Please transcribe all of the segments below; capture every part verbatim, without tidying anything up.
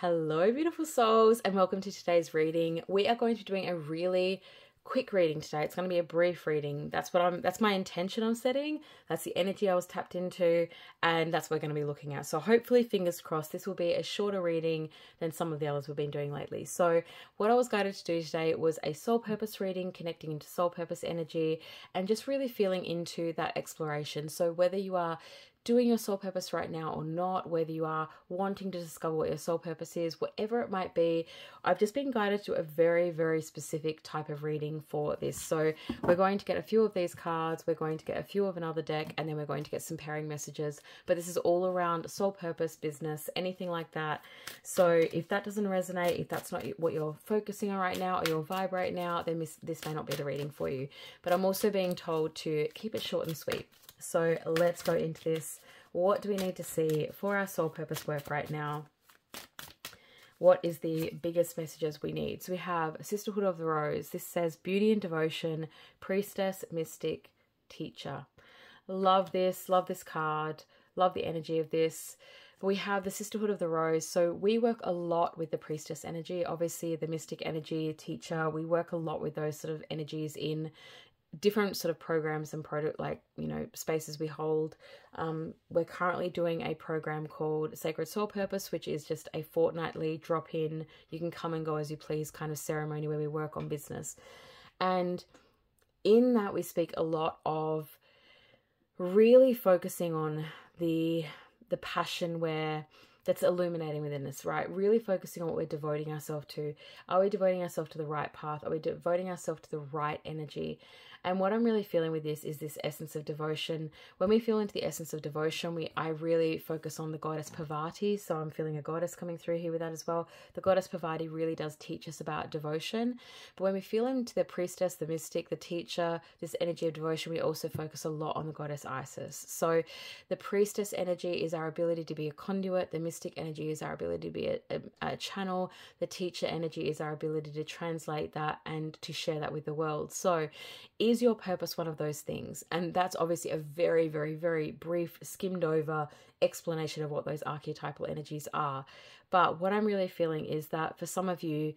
Hello beautiful souls, and welcome to today's reading. We are going to be doing a really quick reading today. It's going to be a brief reading. That's what I'm, that's my intention I'm setting. That's the energy I was tapped into, and that's what we're going to be looking at. So hopefully, fingers crossed, this will be a shorter reading than some of the others we've been doing lately. So what I was guided to do today was a soul purpose reading, connecting into soul purpose energy, and just really feeling into that exploration. So whether you are doing your soul purpose right now or not, whether you are wanting to discover what your soul purpose is, whatever it might be, I've just been guided to a very, very specific type of reading for this. So we're going to get a few of these cards, we're going to get a few of another deck, and then we're going to get some pairing messages. But this is all around soul purpose, business, anything like that. So if that doesn't resonate, if that's not what you're focusing on right now or your vibe right now, then this, this may not be the reading for you. But I'm also being told to keep it short and sweet. So let's go into this. What do we need to see for our soul purpose work right now? What is the biggest messages we need? So we have Sisterhood of the Rose. This says beauty and devotion, priestess, mystic, teacher. Love this. Love this card. Love the energy of this. We have the Sisterhood of the Rose. So we work a lot with the priestess energy. Obviously the mystic energy, teacher. We work a lot with those sort of energies in different sort of programs and product, like, you know, spaces we hold. Um, we're currently doing a program called Sacred Soul Purpose, which is just a fortnightly drop in, you can come and go as you please kind of ceremony where we work on business. And in that we speak a lot of really focusing on the, the passion where that's illuminating within us, right? Really focusing on what we're devoting ourselves to. Are we devoting ourselves to the right path? Are we devoting ourselves to the right energy? And what I'm really feeling with this is this essence of devotion. When we feel into the essence of devotion, we I really focus on the goddess Parvati. So I'm feeling a goddess coming through here with that as well. The goddess Parvati really does teach us about devotion. But when we feel into the priestess, the mystic, the teacher, this energy of devotion, we also focus a lot on the goddess Isis. So the priestess energy is our ability to be a conduit. The mystic energy is our ability to be a, a, a channel. The teacher energy is our ability to translate that and to share that with the world. So is Is your purpose one of those things? And that's obviously a very, very, very brief, skimmed over explanation of what those archetypal energies are. But what I'm really feeling is that for some of you,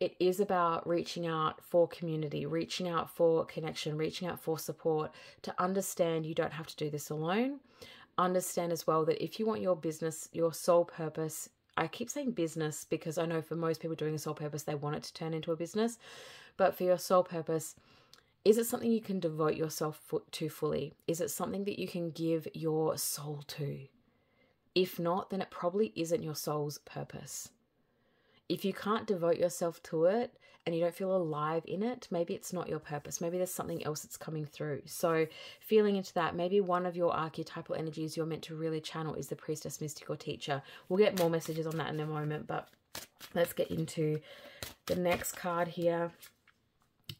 it is about reaching out for community, reaching out for connection, reaching out for support, to understand you don't have to do this alone. Understand as well that if you want your business, your soul purpose, I keep saying business because I know for most people doing a soul purpose, they want it to turn into a business. But for your soul purpose, is it something you can devote yourself to fully? Is it something that you can give your soul to? If not, then it probably isn't your soul's purpose. If you can't devote yourself to it and you don't feel alive in it, maybe it's not your purpose. Maybe there's something else that's coming through. So feeling into that, maybe one of your archetypal energies you're meant to really channel is the priestess, mystic, or teacher. We'll get more messages on that in a moment, but let's get into the next card here.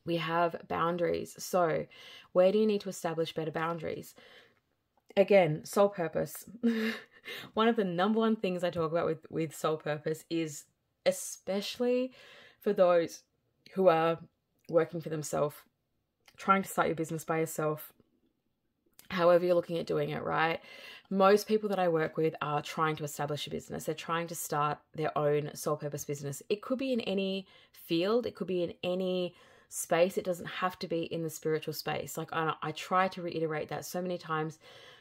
We have boundaries. So where do you need to establish better boundaries? Again, soul purpose. One of the number one things I talk about with, with soul purpose is, especially for those who are working for themselves, trying to start your business by yourself, however you're looking at doing it, right? Most people that I work with are trying to establish a business. They're trying to start their own soul purpose business. It could be in any field. It could be in any space. It doesn't have to be in the spiritual space. Like I, I try to reiterate that so many times.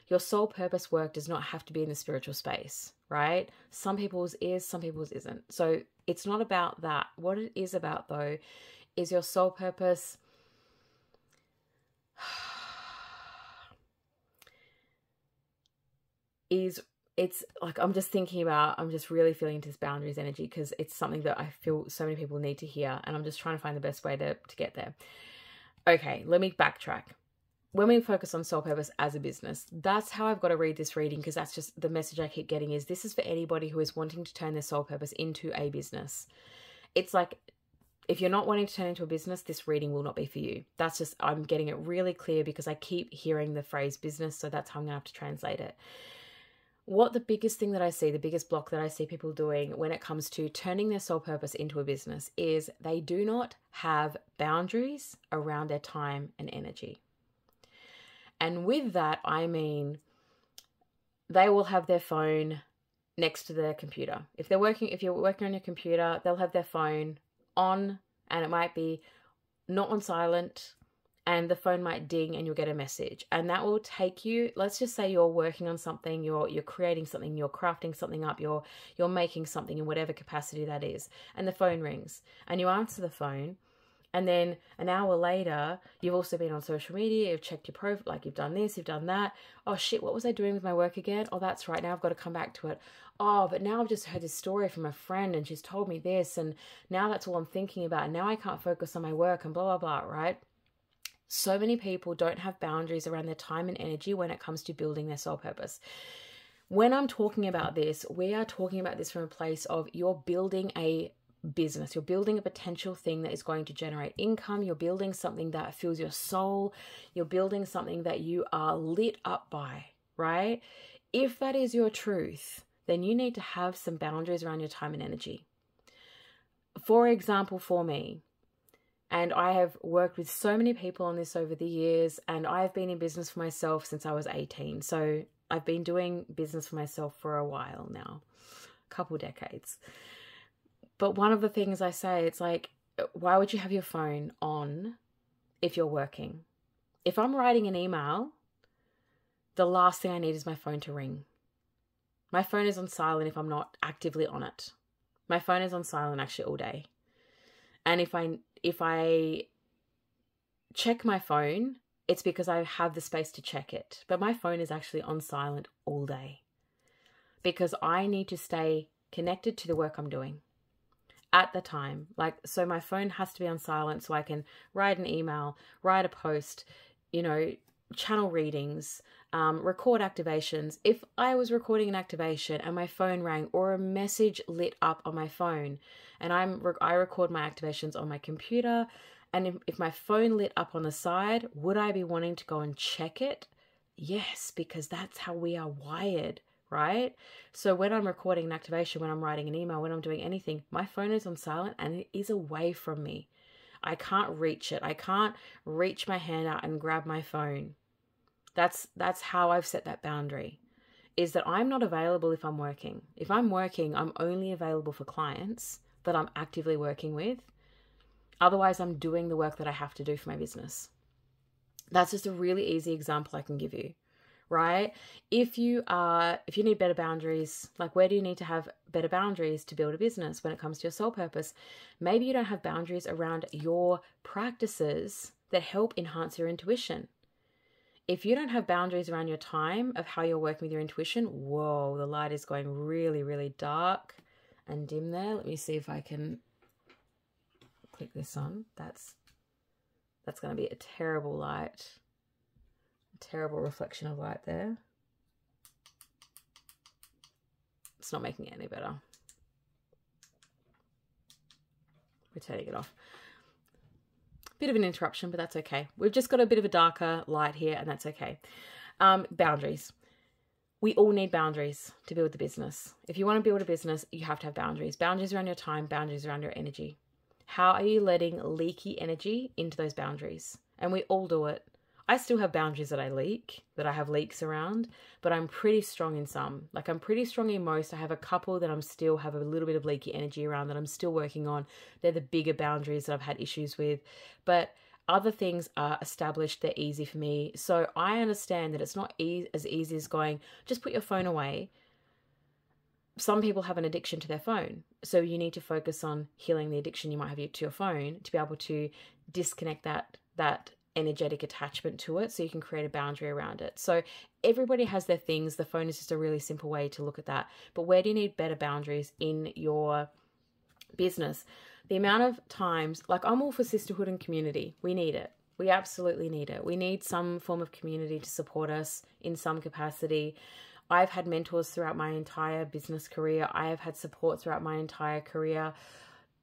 Your soul purpose work does not have to be in the spiritual space, right? Some people's is, some people's isn't. So it's not about that. What it is about though is your soul purpose. is it's like, I'm just thinking about, I'm just really feeling into this boundaries energy because it's something that I feel so many people need to hear, and I'm just trying to find the best way to, to get there. Okay, let me backtrack. When we focus on soul purpose as a business, that's how I've got to read this reading, because that's just the message I keep getting is this is for anybody who is wanting to turn their soul purpose into a business. It's like, if you're not wanting to turn into a business, this reading will not be for you. That's just, I'm getting it really clear because I keep hearing the phrase business, so that's how I'm going to have to translate it. What the biggest thing that I see, the biggest block that I see people doing when it comes to turning their soul purpose into a business is they do not have boundaries around their time and energy. And with that, I mean, they will have their phone next to their computer. If they're working, if you're working on your computer, they'll have their phone on, and it might be not on silent, and the phone might ding and you'll get a message. And that will take you, let's just say you're working on something, you're you're creating something, you're crafting something up, you're you're making something in whatever capacity that is, and the phone rings and you answer the phone. And then an hour later, you've also been on social media, you've checked your profile, like you've done this, you've done that. Oh shit, what was I doing with my work again? Oh, that's right, now I've got to come back to it. Oh, but now I've just heard this story from a friend and she's told me this, and now that's all I'm thinking about. And now I can't focus on my work and blah, blah, blah, right? So many people don't have boundaries around their time and energy when it comes to building their soul purpose. When I'm talking about this, we are talking about this from a place of you're building a business, you're building a potential thing that is going to generate income, you're building something that fills your soul, you're building something that you are lit up by, right? If that is your truth, then you need to have some boundaries around your time and energy. For example, for me, and I have worked with so many people on this over the years, and I've been in business for myself since I was eighteen, so I've been doing business for myself for a while now, a couple decades. But one of the things I say, it's like, why would you have your phone on if you're working? If I'm writing an email, the last thing I need is my phone to ring. My phone is on silent if I'm not actively on it. My phone is on silent actually all day. And if I, if I check my phone, it's because I have the space to check it. But my phone is actually on silent all day because I need to stay connected to the work I'm doing at the time. Like, so my phone has to be on silent so I can write an email, write a post, you know, channel readings, um, record activations. If I was recording an activation and my phone rang or a message lit up on my phone, and I'm, I record my activations on my computer, and if, if my phone lit up on the side, would I be wanting to go and check it? Yes, because that's how we are wired. Right? So when I'm recording an activation, when I'm writing an email, when I'm doing anything, my phone is on silent and it is away from me. I can't reach it. I can't reach my hand out and grab my phone. That's, that's how I've set that boundary, is that I'm not available if I'm working. If I'm working, I'm only available for clients that I'm actively working with. Otherwise, I'm doing the work that I have to do for my business. That's just a really easy example I can give you. Right? If you are, if you need better boundaries, like where do you need to have better boundaries to build a business when it comes to your soul purpose? Maybe you don't have boundaries around your practices that help enhance your intuition. If you don't have boundaries around your time of how you're working with your intuition, whoa, the light is going really, really dark and dim there. Let me see if I can click this on. That's, that's going to be a terrible light. Terrible reflection of light there. It's not making it any better. We're turning it off. Bit of an interruption, but that's okay. We've just got a bit of a darker light here, and that's okay. Um, boundaries. We all need boundaries to build the business. If you want to build a business, you have to have boundaries. Boundaries around your time, boundaries around your energy. How are you letting leaky energy into those boundaries? And we all do it. I still have boundaries that I leak, that I have leaks around, but I'm pretty strong in some. Like, I'm pretty strong in most. I have a couple that I'm still have a little bit of leaky energy around that I'm still working on. They're the bigger boundaries that I've had issues with. But other things are established. They're easy for me. So I understand that it's not e- as easy as going, just put your phone away. Some people have an addiction to their phone. So you need to focus on healing the addiction you might have to your phone to be able to disconnect that that. energetic attachment to it, so you can create a boundary around it. So everybody has their things. The phone is just a really simple way to look at that. But where do you need better boundaries in your business? The amount of times, like, I'm all for sisterhood and community. We need it. We absolutely need it. We need some form of community to support us in some capacity. I've had mentors throughout my entire business career. I have had support throughout my entire career.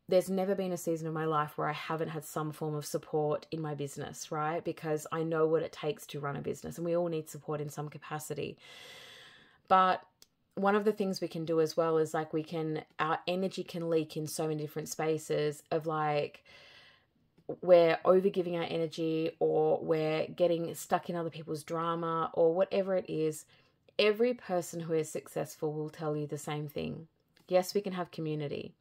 There's never been a season of my life where I haven't had some form of support in my business, right? Because I know what it takes to run a business, and we all need support in some capacity. But one of the things we can do as well is, like, we can, our energy can leak in so many different spaces of, like, we're overgiving our energy, or we're getting stuck in other people's drama, or whatever it is. Every person who is successful will tell you the same thing. Yes, we can have community.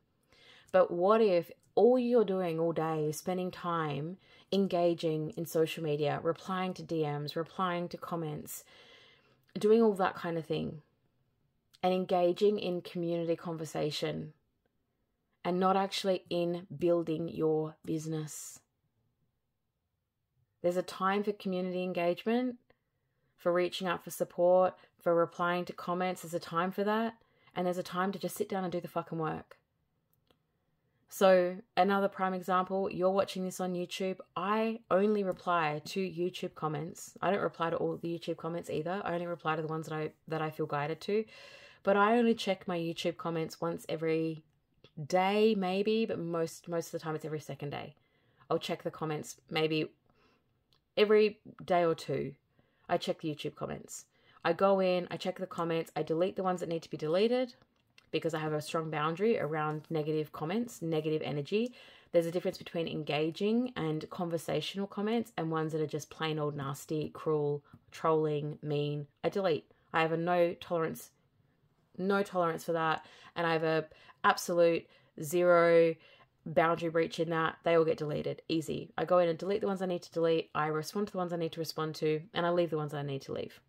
But what if all you're doing all day is spending time engaging in social media, replying to D Ms, replying to comments, doing all that kind of thing, and engaging in community conversation and not actually in building your business? There's a time for community engagement, for reaching out for support, for replying to comments. There's a time for that. And there's a time to just sit down and do the fucking work. So another prime example, you're watching this on YouTube. I only reply to YouTube comments. I don't reply to all the YouTube comments either. I only reply to the ones that I that I feel guided to. But I only check my YouTube comments once every day maybe, but most, most of the time it's every second day. I'll check the comments maybe every day or two. I check the YouTube comments. I go in, I check the comments, I delete the ones that need to be deleted because I have a strong boundary around negative comments, negative energy. There's a difference between engaging and conversational comments and ones that are just plain old nasty, cruel, trolling, mean. I delete. I have a no tolerance, no tolerance for that, and I have a absolute zero boundary breach in that. They all get deleted. Easy. I go in and delete the ones I need to delete. I respond to the ones I need to respond to, and I leave the ones I need to leave.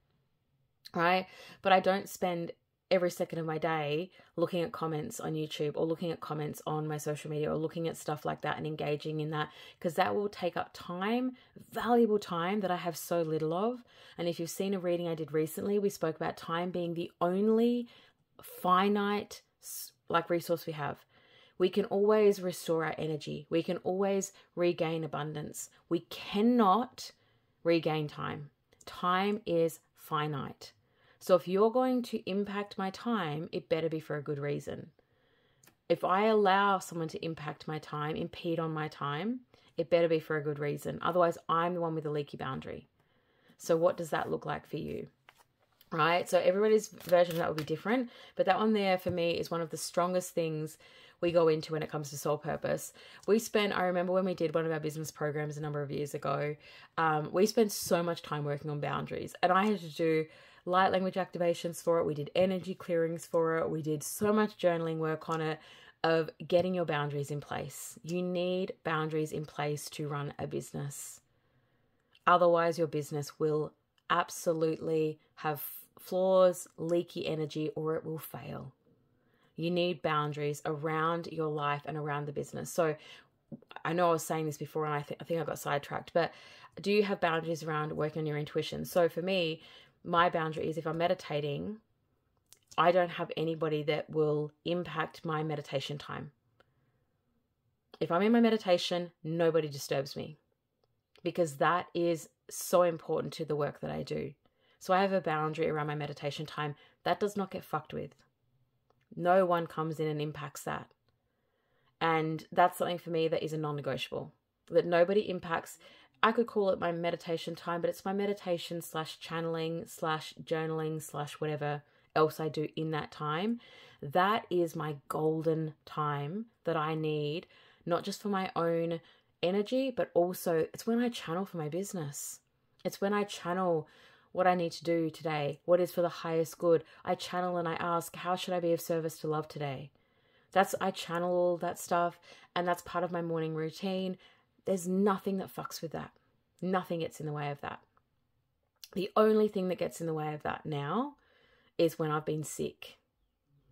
Right? But I don't spend every second of my day looking at comments on YouTube or looking at comments on my social media or looking at stuff like that and engaging in that, because that will take up time, valuable time that I have so little of. And if you've seen a reading I did recently, we spoke about time being the only finite like resource we have. We can always restore our energy. We can always regain abundance. We cannot regain time. Time is finite. So if you're going to impact my time, it better be for a good reason. If I allow someone to impact my time, impede on my time, it better be for a good reason. Otherwise, I'm the one with the leaky boundary. So what does that look like for you? Right? So everybody's version of that will be different. But that one there for me is one of the strongest things we go into when it comes to soul purpose. We spent, I remember when we did one of our business programs a number of years ago, um, we spent so much time working on boundaries. And I had to do light language activations for it. We did energy clearings for it. We did so much journaling work on it of getting your boundaries in place. You need boundaries in place to run a business. Otherwise, your business will absolutely have flaws, leaky energy, or it will fail. You need boundaries around your life and around the business. So I know I was saying this before and I, th I think I got sidetracked, but do you have boundaries around working on your intuition? So for me, my boundary is if I'm meditating, I don't have anybody that will impact my meditation time. If I'm in my meditation, nobody disturbs me because that is so important to the work that I do. So I have a boundary around my meditation time. That does not get fucked with. No one comes in and impacts that. And that's something for me that is a non-negotiable, that nobody impacts. I could call it my meditation time, but it's my meditation slash channeling slash journaling slash whatever else I do in that time. That is my golden time that I need, not just for my own energy, but also it's when I channel for my business. It's when I channel what I need to do today, what is for the highest good. I channel and I ask, how should I be of service to love today? That's, I channel all that stuff and that's part of my morning routine. There's nothing that fucks with that. Nothing gets in the way of that. The only thing that gets in the way of that now is when I've been sick.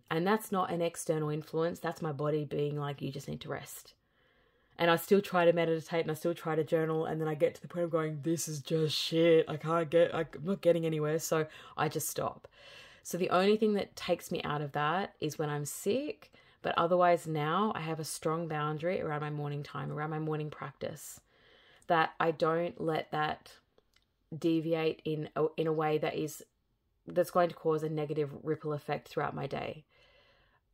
And that's not an external influence. That's my body being like, you just need to rest. And I still try to meditate and I still try to journal. And then I get to the point of going, this is just shit. I can't get, I'm not getting anywhere. So I just stop. So the only thing that takes me out of that is when I'm sick. But otherwise now I have a strong boundary around my morning time, around my morning practice, that I don't let that deviate in a, in a way that is, that's going to cause a negative ripple effect throughout my day.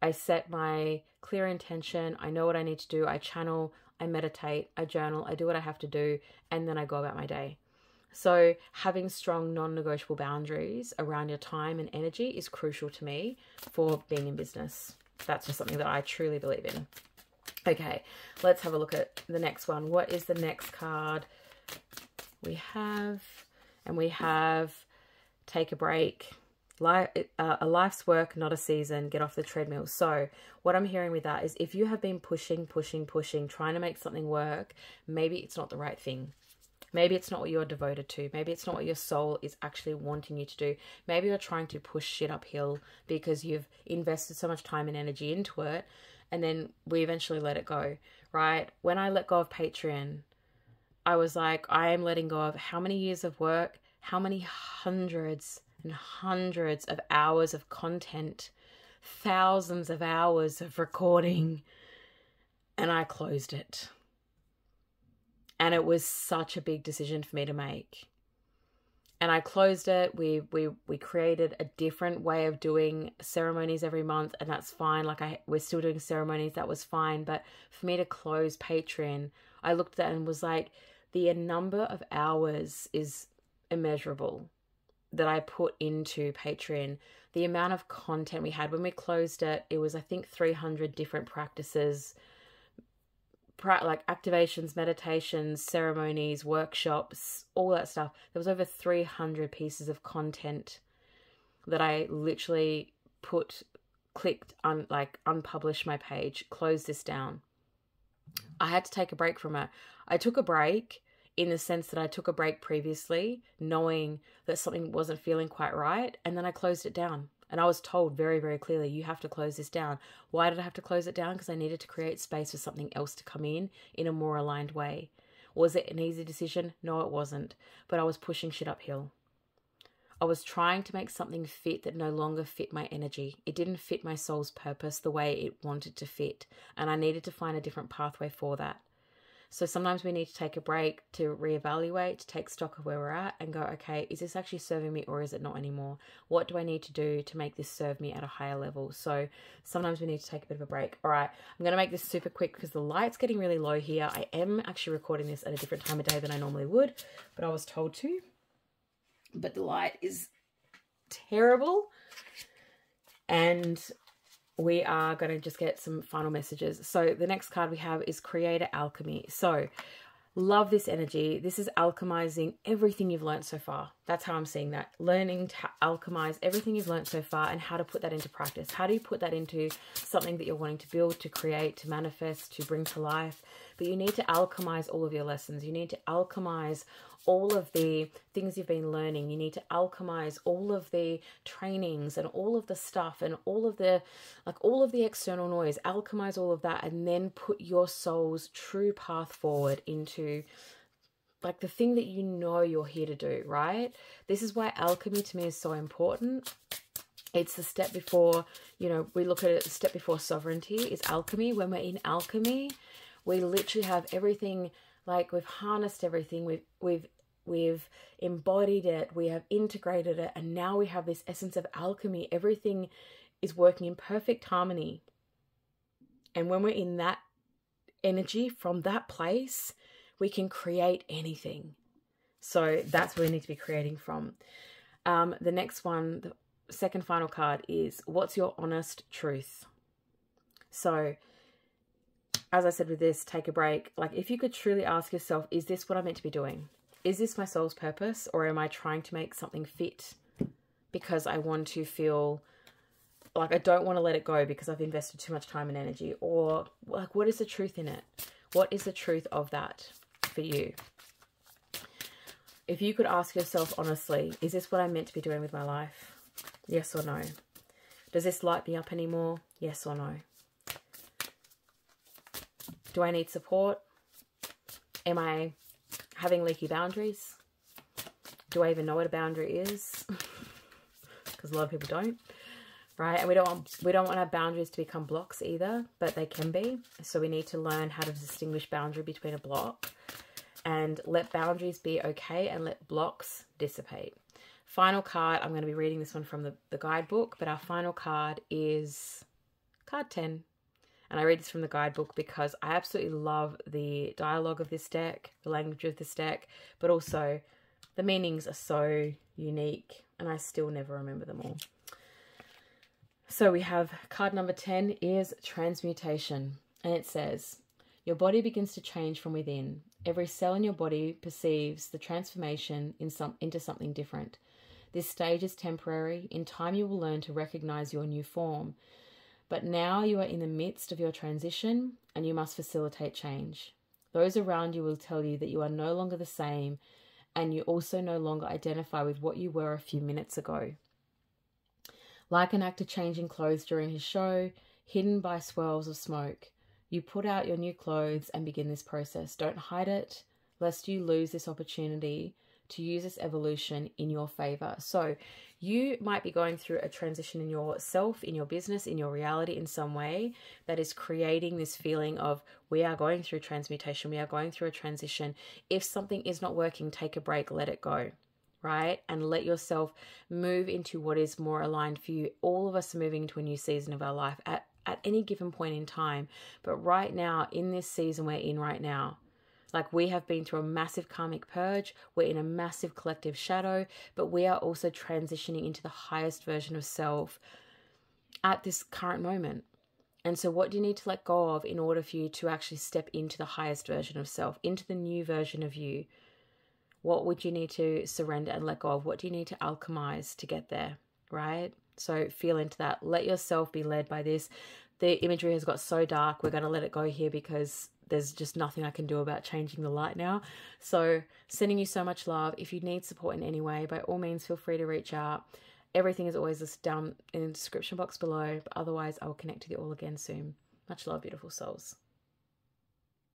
I set my clear intention. I know what I need to do. I channel, I meditate, I journal, I do what I have to do, and then I go about my day. So having strong non-negotiable boundaries around your time and energy is crucial to me for being in business. That's just something that I truly believe in. Okay, let's have a look at the next one. What is the next card we have? And we have take a break. Life, uh, a life's work, not a season. Get off the treadmill. So what I'm hearing with that is if you have been pushing, pushing, pushing, trying to make something work, maybe it's not the right thing. Maybe it's not what you're devoted to. Maybe it's not what your soul is actually wanting you to do. Maybe you're trying to push shit uphill because you've invested so much time and energy into it, and then we eventually let it go, right? When I let go of Patreon, I was like, I am letting go of how many years of work, how many hundreds and hundreds of hours of content, thousands of hours of recording, and I closed it. And it was such a big decision for me to make. And I closed it. We we we created a different way of doing ceremonies every month, and that's fine. Like I we're still doing ceremonies, that was fine. But for me to close Patreon, I looked at it and was like, the number of hours is immeasurable that I put into Patreon. The amount of content we had when we closed it, it was I think three hundred different practices. Like activations, meditations, ceremonies, workshops, all that stuff. There was over three hundred pieces of content that I literally put, clicked, un, like unpublished my page, closed this down. I had to take a break from it. I took a break in the sense that I took a break previously, knowing that something wasn't feeling quite right, and then I closed it down. And I was told very, very clearly, you have to close this down. Why did I have to close it down? Because I needed to create space for something else to come in in a more aligned way. Was it an easy decision? No, it wasn't. But I was pushing shit uphill. I was trying to make something fit that no longer fit my energy. It didn't fit my soul's purpose the way it wanted to fit. And I needed to find a different pathway for that. So sometimes we need to take a break to reevaluate, to take stock of where we're at and go, okay, is this actually serving me or is it not anymore? What do I need to do to make this serve me at a higher level? So sometimes we need to take a bit of a break. All right, I'm going to make this super quick because the light's getting really low here. I am actually recording this at a different time of day than I normally would, but I was told to. But the light is terrible. And we are going to just get some final messages. So the next card we have is Creator Alchemy. So love this energy. This is alchemizing everything you've learned so far. That's how I'm seeing that. Learning to alchemize everything you've learned so far and how to put that into practice. How do you put that into something that you're wanting to build, to create, to manifest, to bring to life? But you need to alchemize all of your lessons. You need to alchemize all of the things you've been learning. You need to alchemize all of the trainings and all of the stuff and all of the, like all of the external noise, alchemize all of that and then put your soul's true path forward into like the thing that you know you're here to do, right? This is why alchemy to me is so important. It's the step before, you know, we look at it, the step before sovereignty is alchemy. When we're in alchemy, we literally have everything. Like we've harnessed everything, we've, we've, we've embodied it, we have integrated it, and now we have this essence of alchemy. Everything is working in perfect harmony. And when we're in that energy from that place, we can create anything. So that's where we need to be creating from. Um, the next one, the second final card is, what's your honest truth? So as I said with this, take a break. Like if you could truly ask yourself, is this what I'm meant to be doing? Is this my soul's purpose? Or am I trying to make something fit because I want to feel like I don't want to let it go because I've invested too much time and energy? Or like, what is the truth in it? What is the truth of that for you? If you could ask yourself honestly, is this what I'm meant to be doing with my life? Yes or no? Does this light me up anymore? Yes or no? Do I need support? Am I having leaky boundaries? Do I even know what a boundary is? Because a lot of people don't, right? And we don't want, we don't want our boundaries to become blocks either, but they can be. So we need to learn how to distinguish boundary between a block and let boundaries be okay and let blocks dissipate. Final card, I'm going to be reading this one from the, the guidebook, but our final card is card ten. And I read this from the guidebook because I absolutely love the dialogue of this deck, the language of this deck, but also the meanings are so unique and I still never remember them all. So we have card number ten is transmutation. And it says, your body begins to change from within. Every cell in your body perceives the transformation in some, into something different. This stage is temporary. In time you will learn to recognize your new form. But now you are in the midst of your transition and you must facilitate change. Those around you will tell you that you are no longer the same and you also no longer identify with what you were a few minutes ago. Like an actor changing clothes during his show, hidden by swirls of smoke, you put out your new clothes and begin this process. Don't hide it, lest you lose this opportunity to use this evolution in your favor. So you might be going through a transition in yourself, in your business, in your reality in some way that is creating this feeling of we are going through transmutation, we are going through a transition. If something is not working, take a break, let it go, right? And let yourself move into what is more aligned for you. All of us are moving into a new season of our life at, at any given point in time. But right now, in this season we're in right now, like we have been through a massive karmic purge, we're in a massive collective shadow, but we are also transitioning into the highest version of self at this current moment. And so what do you need to let go of in order for you to actually step into the highest version of self, into the new version of you? What would you need to surrender and let go of? What do you need to alchemize to get there, right? So feel into that. Let yourself be led by this. The imagery has got so dark. We're going to let it go here because there's just nothing I can do about changing the light now. So sending you so much love. If you need support in any way, by all means, feel free to reach out. Everything is always listed down in the description box below. But otherwise, I will connect with you all again soon. Much love, beautiful souls.